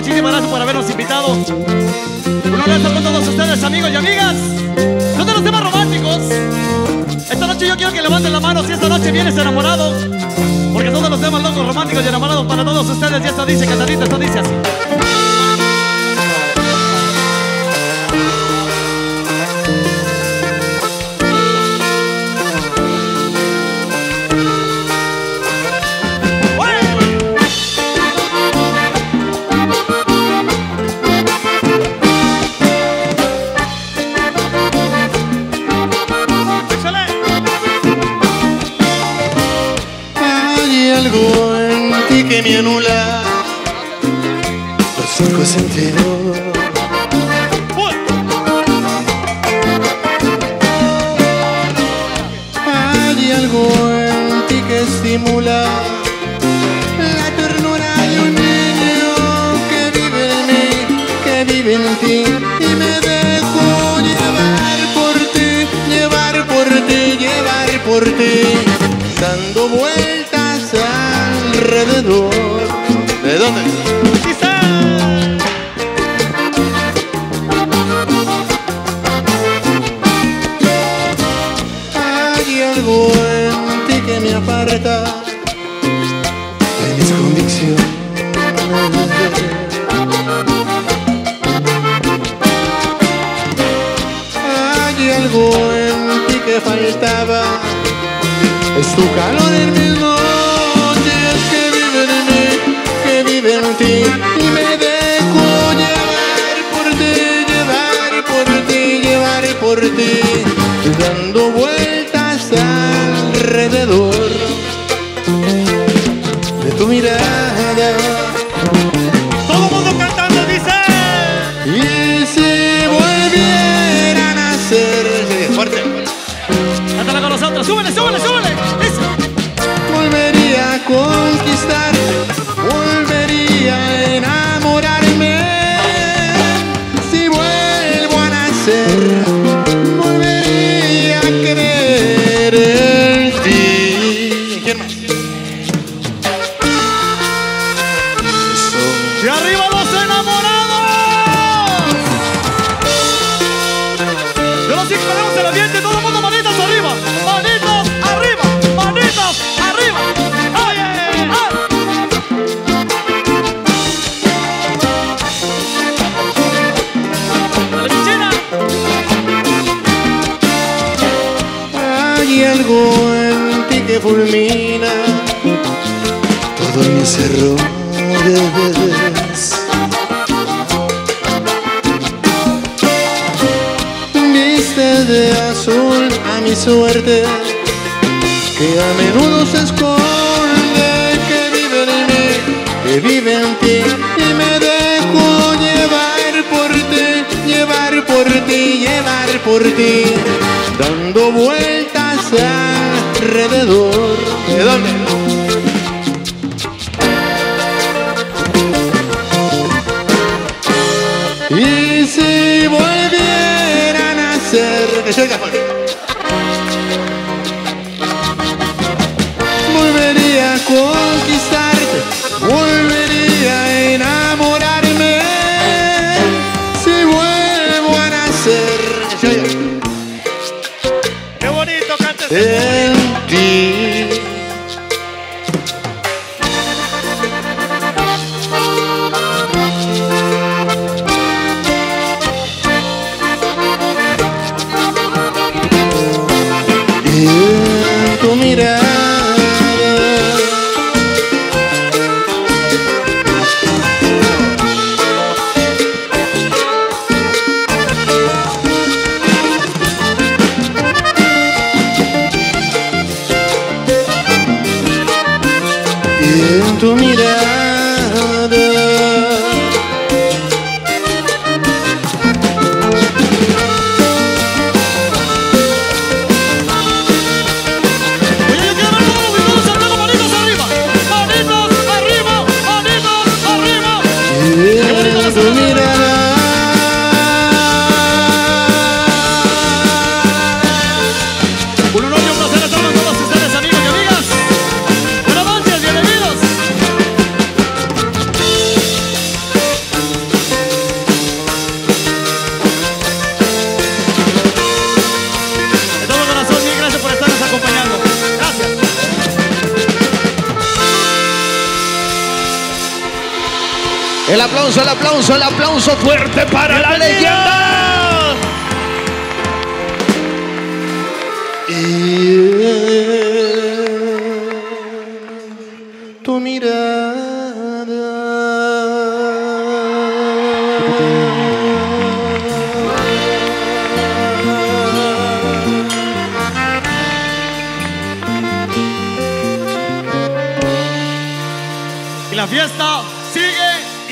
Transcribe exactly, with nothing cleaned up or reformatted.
muchísimas gracias por habernos invitado. Un abrazo con todos ustedes, amigos y amigas. Son de los temas románticos. Esta noche yo quiero que levanten la mano si esta noche vienes enamorado, porque son de los temas locos, románticos y enamorados para todos ustedes. Y esto dice, Catalita, esto dice así. Algo en ti que me anula los cinco sentidos. Hay algo en ti que estimula la ternura de un niño que vive en mí, que vive en ti, y me dejo llevar por ti, llevar por ti, llevar por ti, dando vueltas alrededor. ¿De dónde? ¡Quizá! Hay algo en ti que me aparta de mis convicciones. Hay algo en ti que faltaba, es tu calor en mi noche. Y me dejo llevar por ti, llevar por ti, llevar por ti, dando vueltas alrededor de tu mirada. Todo el mundo cantando dice: y si volvieran a nacer, sí, fuerte, fuerte. Cántala con nosotros, súbele, súbele, súbele. Eso. Volvería a conquistar, volvería a enamorarme. Si vuelvo a nacer, volvería a creer en ti. ¿Quién más? Eso. ¡Y arriba los enamorados! De los cinco tenemos el ambiente, todo el mundo manitas arriba. Manitas arriba, manitas arriba. Hay algo en ti que fulmina todos mis errores. Viste de azul a mi suerte, que a menudo se esconde, que vive en mí, que vive en ti, y me dejo llevar por ti, llevar por ti, llevar por ti, dando vueltas alrededor. ¿De dónde? Y si volvieran a nacer, que se oiga fuerte, volvería a conquistarte, volvería a enamorarme. Si vuelvo a nacer, que se oiga. En ti. Y en tu mirada. En tu mirada. En tu mirada. El aplauso, el aplauso, el aplauso fuerte para la leyenda. Y tu mirada. La fiesta.